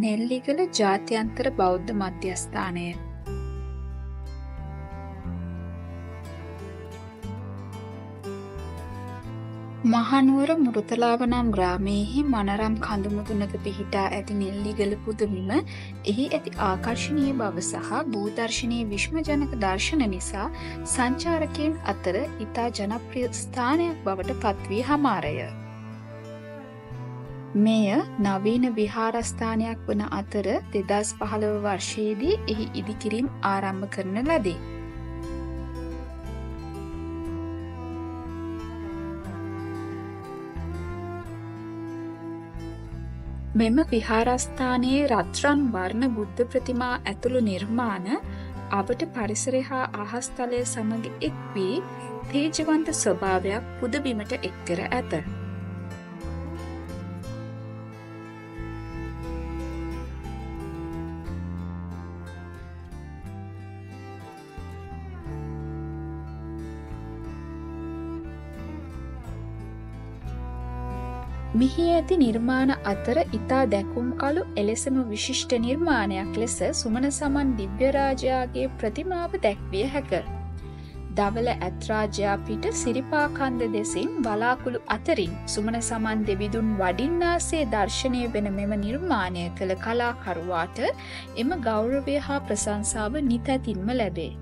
ನೆಲ್ಲಿಗಲ ಜಾತ್ಯಂತರ ಬೌದ್ಧ ಮಧ್ಯಸ್ಥಾನ महानुवर मुरुथलाव नाम ग्रामे मनराम खंदुमुतुनक पिहिटा ऐति नेल्लिगल पुदुमिम एहि ऐति आकर्षणीय बव सह भूदर्शनीय विस्मयजनक दर्शन निसा संचारकेन अतर इता जनप्रिय स्थानक बवट पत्वी हमारय මෙය නවීන විහාරස්ථානයක් වන අතර 2015 වර්ෂයේදී එහි ඉදිකිරීම ආරම්භ කරන ලදී. මෙම විහාරස්ථානයේ රත්රන් වර්ණ බුද්ධ ප්‍රතිමා ඇතුළු නිර්මාණ අපට පරිසරය හා ආහස්තලය සමග එක් වී තේජවන්ත ස්වභාවයක් පුදබිමට එක් කර ඇත. මෙහි ඇති නිර්මාණ අතර ඉතා දැකුම් කලු එලෙසම විශිෂ්ට නිර්මාණයක් ලෙස සුමන සමන් දිව්‍ය රාජයාගේ ප්‍රතිමාව දැක්විය හැක. දවල ඇත් රාජයා පිට සිරිපා කන්ද දෙසින් වලාකුළු අතරින් සුමන සමන් දෙවිඳුන් වඩින්නාසේ දර්ශනය වෙන මෙම නිර්මාණය කළ කලාකරුවාට එම ගෞරවය හා ප්‍රශංසාව නිතැතින්ම ලැබේ.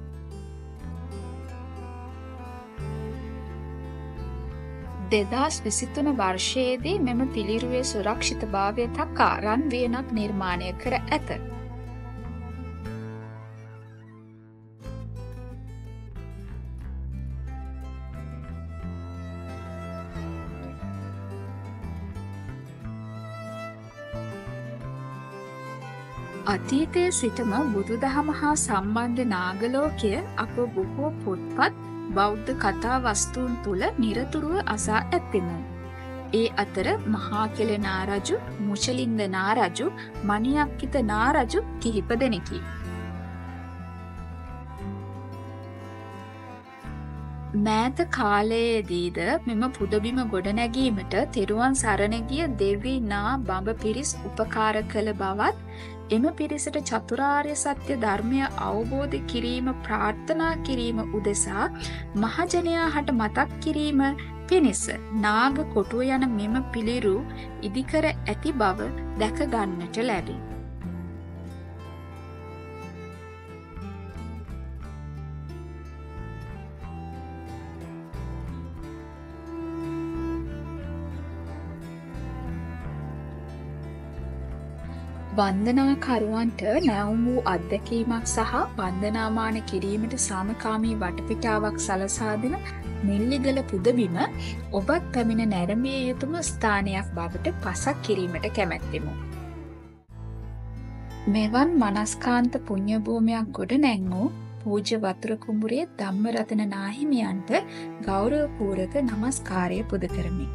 देदास विसितुन वर्षयेदी मेम पिलिरुवे सुरक्षितभावय तका रन्वियनक निर्माणय कर ඇත. අතීතයේ සිටම බුදුදහම හා සම්බන්ධ නාගලෝකය අප බොහෝ පොත්පත් බෞද්ධ කතා වස්තුන් තුල නිරතුරුව අසා ඇත්තෙමු. ඒ අතර මහා කෙල නාරජු, මුචලින්ද නාරජු, මණියක්කිත නාරජු කිහිප දෙනෙකි. මෑත කාලයේදීද මෙම පුදබිම ගොඩනැගීමට තෙරුවන් සරණ ගිය දෙවි නා බඹ පිරිස් උපකාර කළ බවත් එම පිරිසට චතුරාර්ය සත්‍ය ධර්මය අවබෝධ කිරීම ප්‍රාර්ථනා කිරීම උදෙසා මහජනයා හට මතක් කිරීම පිණිස නාග කොටුව යන මෙම පිළිරු ඉදිකර ඇති බව දැක ගන්නට ලැබේ. වන්දනාකරුවන්ට නැවුම් වූ අත්දැකීමක් සහ වන්දනාමාන කිරීමට සාමකාමී වටපිටාවක් සලසා දෙන නෙල්ලිගල පුදබිම ඔබත් පැමිණ නැරඹිය යුතුම ස්ථානයක් බවට පසක් කිරීමට කැමැත්තෙමු. මෙවන් මනස්කාන්ත පුණ්‍ය භූමියක් ගොඩ නැංවූ පූජ්‍ය වතුර කුඹුරේ ධම්මරතන නාහිමියන්ට ගෞරවපූර්වක නමස්කාරය පුද කරමි.